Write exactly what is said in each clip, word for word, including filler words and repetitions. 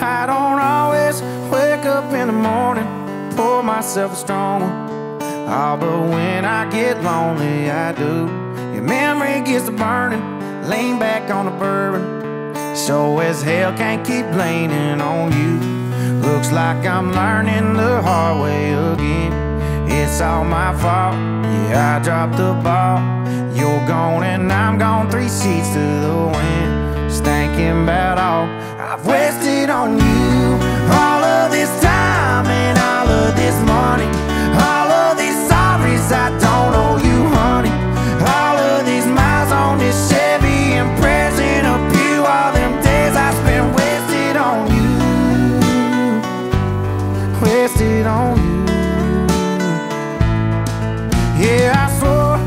I don't always wake up in the morning, pour myself a strong one. Oh, but when I get lonely, I do. Your memory gets to burning, lean back on the bourbon. So as hell can't keep leaning on you. Looks like I'm learning the hard way again. It's all my fault, yeah, I dropped the ball. You're gone and I'm gone, three sheets to the wind. Just thinking about all I've wasted on you. All of this time and all of this money, all of these sorries I don't owe you, honey. All of these miles on this Chevy and present of you, all them days I spent wasted on you, wasted on you. Yeah, I swore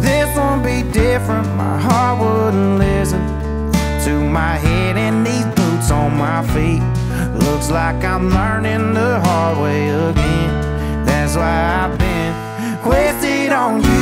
this won't be different. My heart wouldn't listen to my head and these boots on my feet. Looks like I'm learning the hard way again. That's why I've been wasted on you.